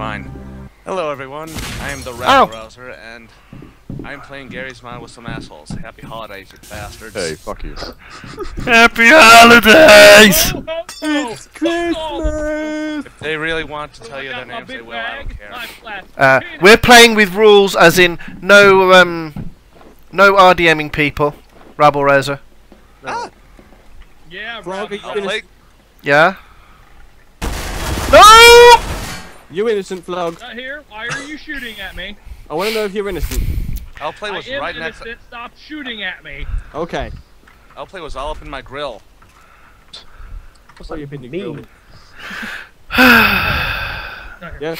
Alright, fine. Hello everyone, I am the RabbleRouser and I'm playing Garry's Mod with some assholes. Happy holidays, you bastards. Hey, fuck you. Happy holidays! Oh, oh, oh. It's Christmas! Oh. If they really want to tell you their names, they will, I don't care. We're playing with rules as in no RDMing people. RabbleRouser. No. Ah. Yeah, Flog, yeah? No! You innocent, Flog. Not here. Why are you shooting at me? I want to know if you're innocent. I'll play was right next. Stop shooting at me. Okay. I'll play was all up in my grill. What's all up in your grill? Yeah.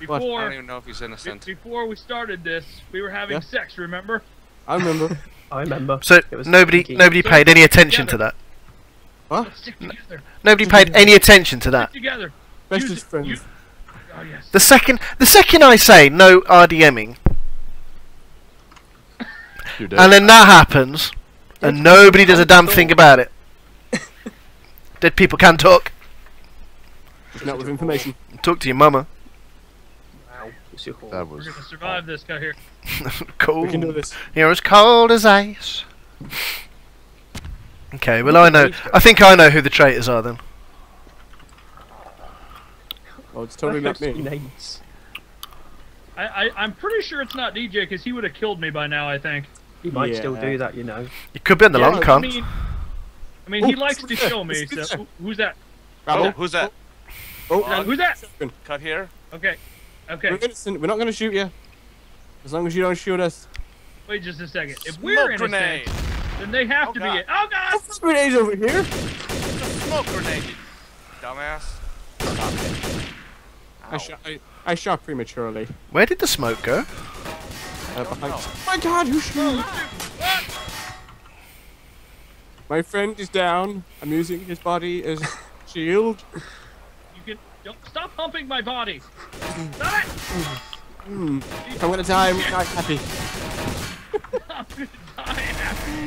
Before, I don't even know if he's innocent. Before we started this, we were having sex. Remember? I remember. I remember. So nobody paid any attention to that. What? Nobody paid any attention to that. Together. Bestest friends. Oh, yes. The second I say no RDMing, and then that happens, and nobody does a damn thing about it. Dead people can talk. Not with information. Talk to your mama. Wow, that was. We're gonna survive this guy here. Cold. We can do this. You're as cold as ice. Okay, well I know. I think I know who the traitors are then. Oh, it's totally not me. I'm pretty sure it's not DJ because he would have killed me by now. I think he might still do that, you know. It could be in the long con. I mean, he likes to kill me. So who's that? Oh, who's that? Oh, who's that? Cut here. Okay, okay. We're innocent. We're not going to shoot you as long as you don't shoot us. Wait just a second. If we're innocent, then they have to be. Oh God! Smoke grenades over here. Smoke grenade, dumbass. Stop it. I shot prematurely. Where did the smoke go? Oh my God, who shot? My friend is down. I'm using his body as shield. You can stop humping my body. Stop it! I'm gonna die. I'm not happy. I'm gonna die happy.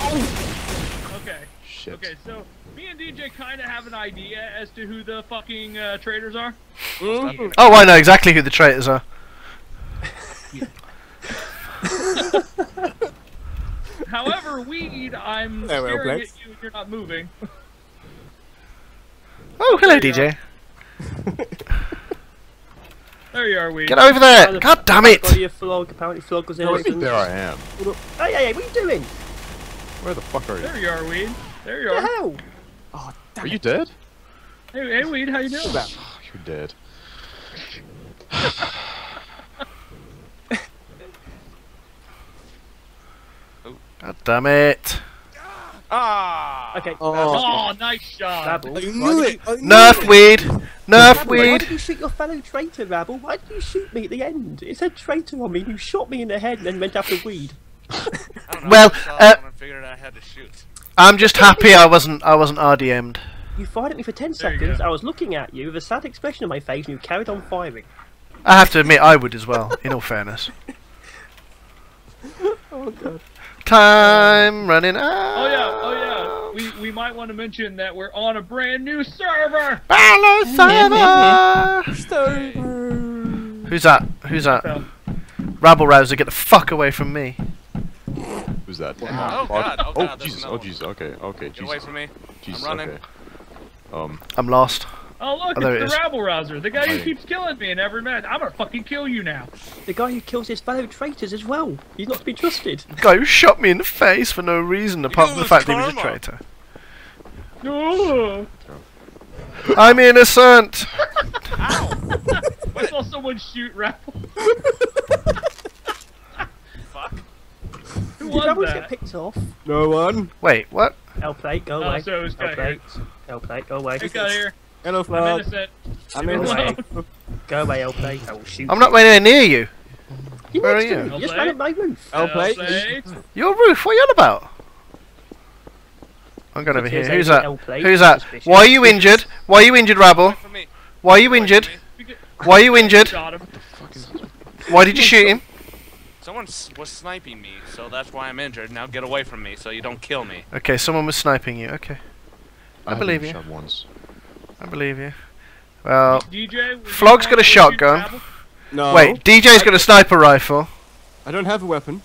Oh. Okay. Shit. Okay, so me and DJ kind of have an idea as to who the fucking traitors are. Oh, I know exactly who the traitors are. However, Weed, I'm staring at you and you're not moving. Oh, hello, DJ. There you are, Weed. Get over there! God damn it! Flog. Apparently, Flog was innocent. There I am. Hey, what are you doing? Where the fuck are you? There you are, Weed. There you are. Hell? Oh, damn. Are you dead? Hey, Weed, how you doing? You're dead. God damn it. Ah! Okay. Oh, nice shot. Rabble. Nerf, Weed. Nerf, Weed. Why did you shoot your fellow traitor, Rabble? Why did you shoot me at the end? It said traitor on me and you shot me in the head and then went after Weed. I don't know, well, I figured I had to shoot. I'm just happy I wasn't RDM'd. You fired at me for 10 seconds. I was looking at you with a sad expression on my face, and you carried on firing. I have to admit, I would as well. In all fairness. Oh God. Time running out. Oh yeah. We might want to mention that we're on a brand new server. Hello, server. Who's that? RabbleRouser, get the fuck away from me. Who's that? Wow. Oh God, Jesus, oh Jesus, okay, Jesus. Get away from me, Jesus, I'm running. Okay. I'm lost. Oh look, it's the RabbleRouser, the guy who keeps killing me in every match. I'm gonna fucking kill you now. The guy who kills his fellow traitors as well. He's not to be trusted. The guy who shot me in the face for no reason apart from the fact that he was a traitor. No. I'm innocent! Ow! I saw someone shoot Rabble. Did Rabbles get picked off? No one. Wait, what? L-Plate, go away. So L-Plate, go away. Who's out here? Hello, Flog. I'm innocent. Go away, L-Plate. I will shoot. I'm not anywhere near you. Where are you? You just ran at my roof. L-Plate. Your roof? What are you on about? I'm going over here. Who's that? Who's that? Why are you injured? Why are you injured, Rabble? Why are you injured? Why are you injured? Why did you shoot him? Someone was sniping me, so that's why I'm injured. Now get away from me, so you don't kill me. Okay, someone was sniping you. Okay. I believe you. Once. I believe you. Well, DJ, Flog's got a shotgun. No. Wait, DJ's got a sniper rifle. I don't have a weapon.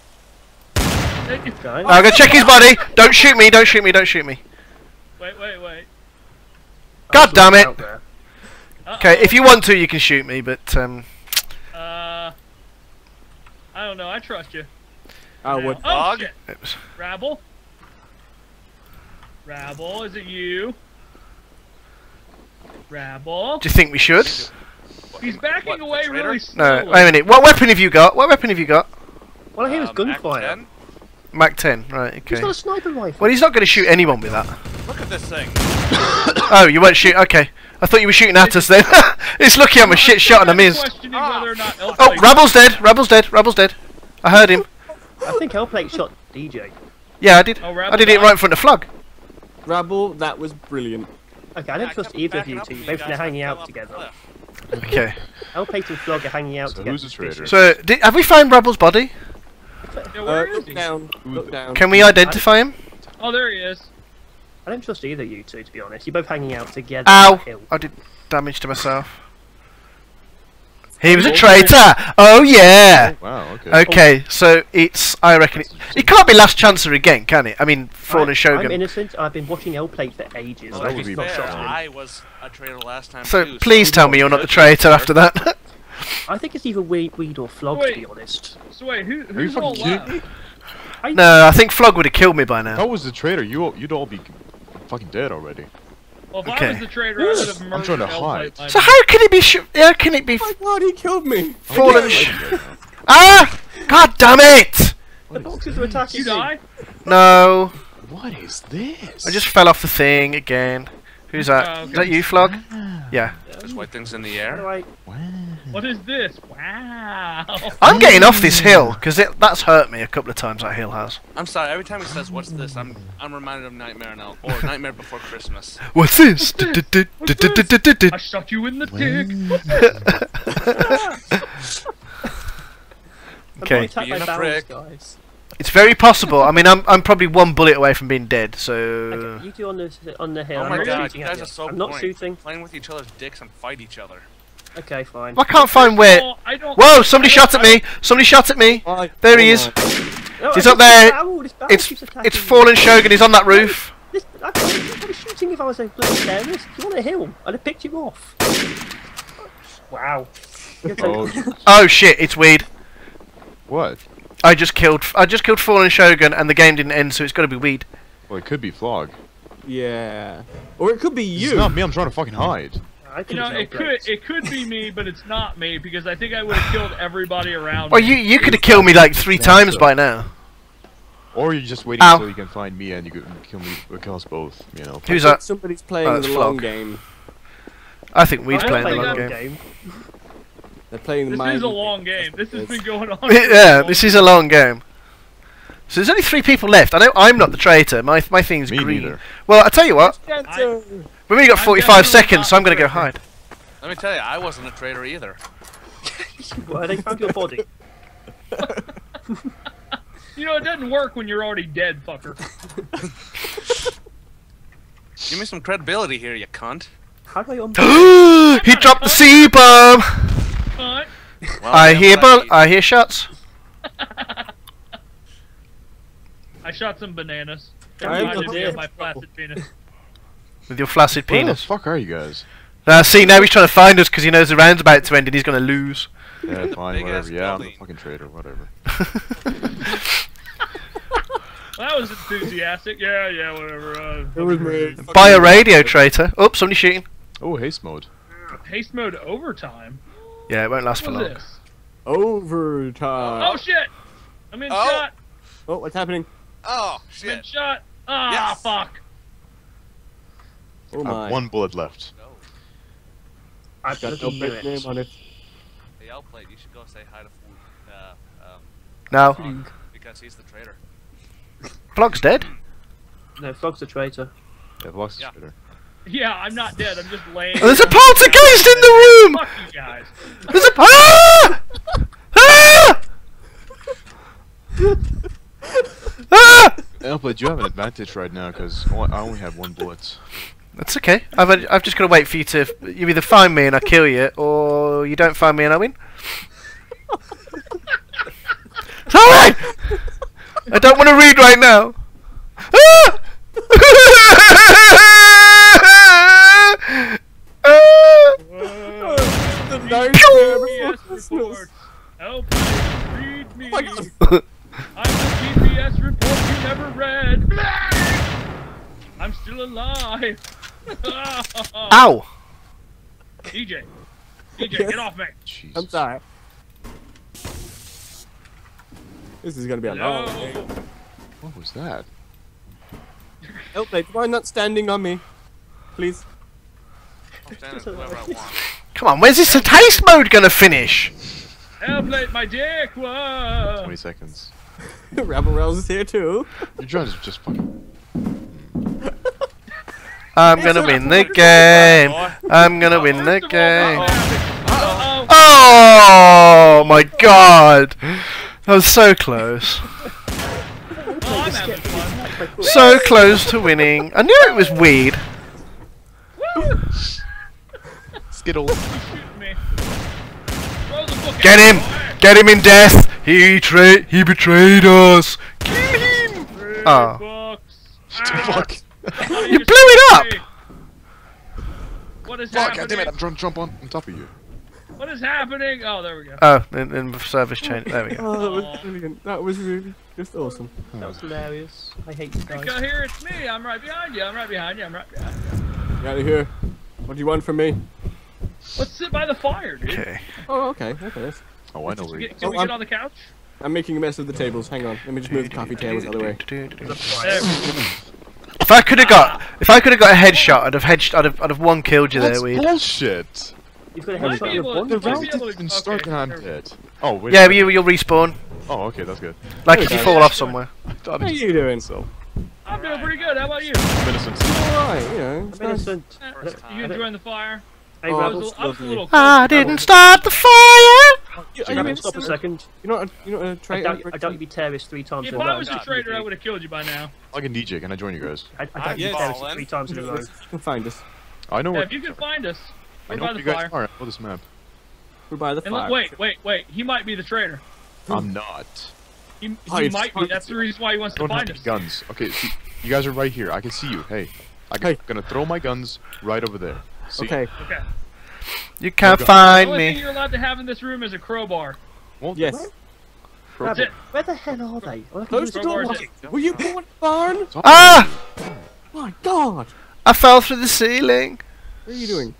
I'm gonna check his body. Don't shoot me, don't shoot me, don't shoot me. Wait, wait, wait. God damn it. Okay, if you want to, you can shoot me, but. I don't know, I trust you. I would. Oh, Rabble? Rabble, is it you? Rabble? Do you think we should? He's backing away really slowly. No, wait a minute. What weapon have you got? What weapon have you got? Well, he was gunfire. Mac 10, right, okay. He's got a sniper rifle. Well, he's not going to shoot anyone with that. Look at this thing. Oh, you weren't shooting? Okay. I thought you were shooting at us then. It's lucky I'm a shit shot and I missed. Oh, Rabble's dead. Rabble's dead. Rabble's dead. I heard him. I think L-Plate shot DJ. Yeah, I did. Oh, I did it right in front of Flog. Rabble, that was brilliant. Okay, I don't trust either of you two. Both are hanging out together. Okay. L-Plate and Flog are hanging out together. Who's a traitor? So, have we found Rabble's body? Yeah, where is he? Look down. Can we identify him? Oh, there he is. I don't trust either of you two, to be honest. You're both hanging out together. Ow! I did damage to myself. He was a traitor! Oh yeah! Oh, wow, okay. Okay, so it's, I reckon, it can't be Last Chancer again, can it? I mean, Fallen Shogun. I'm innocent, I've been watching L-Plate for ages. Oh, that would be fair. I was a traitor last time too, so please tell me you're not the traitor after that. I think it's either Weed or Flog, to be honest. So wait, who's all left? No, I think Flog would have killed me by now. If I was the traitor, you'd all be fucking dead already. Well, if I was the traitor, I would have murdered. I'm trying to hide. So how can it be? How can it be? Oh my god, he killed me. Fallen. Ah! God damn it! The boxes are attacking you. Did you die? No. What is this? I just fell off the thing again. Who's that? Okay. Is that you, Flog? Wow. Yeah. There's white things in the air. Wow. What is this? Wow. I'm getting off this hill because that's hurt me a couple of times. That hill has. I'm sorry. Every time he says, "What's this?" I'm reminded of Nightmare or Nightmare Before Christmas. What's this? I shot you in the dick. Okay. It's very possible. I mean, I'm probably one bullet away from being dead. So okay, you two on the hill. Oh my god, you guys are so I'm not shooting. Playing with each other's dicks and fight each other. Okay, fine. Well, I can't find where. Whoa! Somebody shot at me. Somebody shot at me. There he is. No, he's up there. It's Fallen Shogun. He's on that roof. I'd be shooting if I was a bloody terrorist. You're on a hill. I'd have picked you off. Wow. Oh shit! It's Weed. What? I just killed Fallen Shogun and the game didn't end, so it's got to be Weed. Well, it could be Flog. Yeah. Or it could be you. It's not me. I'm trying to fucking hide. You know, it could be me, but it's not me because I think I would have killed everybody around. Well, you could have killed me like 3 times by now. Or you're just waiting until you can find me and you can kill me across both. You know. Who's that? Somebody's playing the long game. I think we're playing the long game. They're playing the. This is a long game. This has been going on. Yeah, this is a long game. So there's only 3 people left. I know I'm not the traitor. My thing's green. Neither. Well, I tell you what. We've only got 45 seconds, so I'm going to go hide. Let me tell you, I wasn't a traitor either. Well, they found your body. You know, it doesn't work when you're already dead, fucker. Give me some credibility here, you cunt. How do I He dropped the C-bomb! Well, I hear shots. I shot some bananas. My flaccid penis. With your flaccid penis. Where the fuck are you guys? See, now he's trying to find us because he knows the round's about to end and he's going to lose. Yeah, fine, whatever. Yeah, I'm a fucking traitor, whatever. Well, that was enthusiastic. Yeah, whatever. It was rude. Buy a radio, traitor. Oh, somebody shooting. Oh, haste mode. Haste mode overtime? Yeah, it won't last for long. This? Overtime. Oh, shit! I'm in shot! Oh, what's happening? Oh, shit. I'm in shot! Ah, yes. Fuck! Oh my. I have 1 bullet left. No. I've got no big name on it. Hey, L-Plate, you should go say hi to Flog, because he's the traitor. Flog's dead? No, Flog's the traitor. Yeah, Flog's the traitor. Yeah, I'm not dead, I'm just laying. There's a poltergeist in the room! Fuck you guys. There's a. Ah! Ah! Ah! L-Plate, you have an advantage right now because I only have 1 bullet. That's okay. I've just got to wait for you to... You either find me and I kill you, or you don't find me and I win. It's alright! I don't want to read right now. The nightmare help me, read me. I'm the GPS report you never read. I'm still alive. Ow! DJ, yes. Get off me! Jeez. I'm sorry. This is gonna be a long day. What was that? L-Plate, why not standing on me? Please. I'm standing wherever I want. Come on, where's this taste mode gonna finish? L-Plate, my dick! Whoa! 20 seconds. RabbleRouser is here too. Your drugs are just fucking... I'm gonna win the game. I'm gonna win the game. Oh my god! That was so close. So close to winning. I knew it was weed. Skittles. Get him! Get him in death! He betrayed us! Kill him! Oh. Fuck. You blew it up! What is happening? God damn it, I'm trying to jump on top of you. What is happening? Oh, there we go. Oh, in the service chain. There we go. Oh, that was brilliant. That was really just awesome. Oh. That was hilarious. I hate you guys. Go here, it's me. I'm right behind you. I'm right behind you. I'm right behind you. Get out of here. What do you want from me? Let's sit by the fire, dude. Okay. Oh, okay. Okay. Oh, I know where you can we get on the couch? I'm making a mess of the tables. Hang on. Let me just move the coffee tables out of the way. If I could have got, a headshot, I'd have one killed you there, Weed. Bullshit. You've got a headshot. The round didn't start behind it. Oh, wait. Yeah, you'll respawn. Oh, okay, that's good. Like if you fall off somewhere. How are you doing, so? I'm doing pretty good. How about you? I'm innocent. Alright, you know. I'm innocent. You enjoying the fire? Hey, I didn't start the fire. Stop a second. You're not a traitor. I doubt you'd be terrorist 3 times. If I was a traitor, I would have killed you by now. I can DJ. Can I join you guys? I doubt you'd be terrorist 3 times in a row. You can find us. I know. If you can find us, we're by the fire. All right, for this map. We're by the fire. Wait. He might be the traitor. I'm not. He might be. That's the reason why he wants to find us. Guns. Okay, you guys are right here. I can see you. Hey, I'm gonna throw my guns right over there. See? Okay. You can't find me. The only thing you're allowed to have in this room is a crowbar. Well, yes. Crowbar. Where the hell are they? Close the door. Were you born barn? Ah! My God! I fell through the ceiling. What are you doing?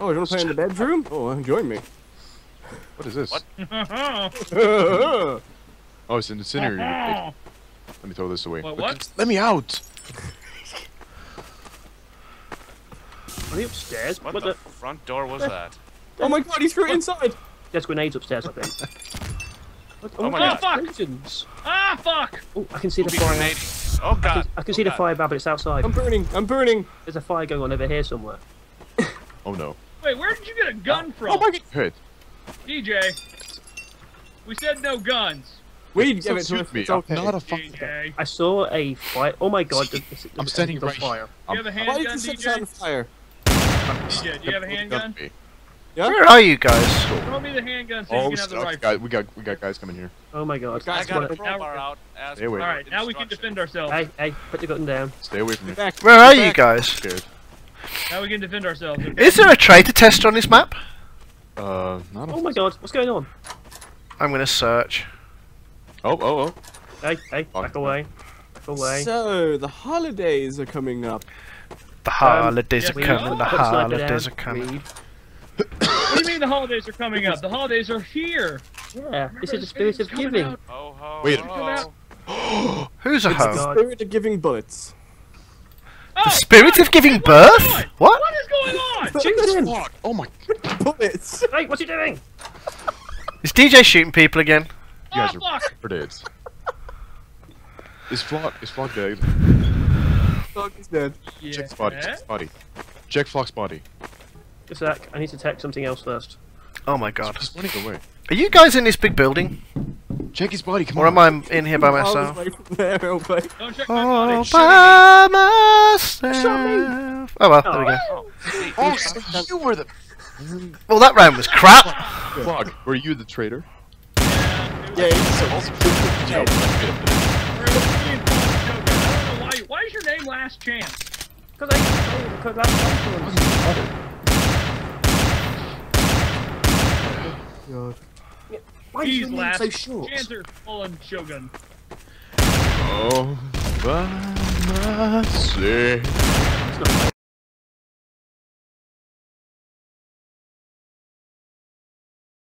Oh, you want to play in the bedroom? Oh, join me. What is this? What? Oh, it's an incinerator. Let me throw this away. Wait, what? Let me out. Are they upstairs? What the front door was that? Oh my God, he's through inside! There's grenades upstairs, I think. Oh my God. Fuck! Engines. Ah, fuck! Oh, I can see the fire. Grenades. Oh God. I can see the fire, but it's outside. I'm burning, There's a fire going on over here somewhere. Oh no. Wait, where did you get a gun from? Oh my God. Hit. DJ, we said no guns. We'd give it to me. It's okay. Not a fucking. I saw a fire. Oh my God. I'm standing right here. Do you have a handgun, DJ? Yeah, do you have a handgun? Yeah. Where are you guys? Throw me the handgun so you can have the rifle. Guys, we got guys coming here. Oh my God. I got a crowbar out. Alright, now we can defend ourselves. Hey, put the gun down. Stay away from me. Where are you guys? Now we can defend ourselves. Is there a traitor test on this map? Not. Oh my God, what's going on? I'm gonna search. Oh. Hey, back away. Back away. So, the holidays are coming up. The holidays are coming, the holidays are coming. What do you mean the holidays are coming up? The holidays are here! Yeah, it's a spirit of giving. Ho, ho, wait. Ho. Who's a ho? It's the spirit of giving bullets. Oh, the spirit of giving birth? What? What is going on? Jesus. Oh my God. Bullets! Hey, what's he doing? Is DJ shooting people again? You guys are retarded. Is Flog dead? Flog is dead. Yeah. Check his body. Check Flog's body. Just a sec, I need to check something else first. Oh my God. He's running away. Are you guys in this big building? Check his body, come on. Or am I in here by myself? Don't check my body. All by myself. Oh well, there we go. Oh, so you were the... Well, that round was crap! Flog, were you the traitor? Yeah, why is your name Last Chance? Because I... Because I'm... Yeah, why is your name so short? Chancer, Fallen Shogun. Oh, by myself.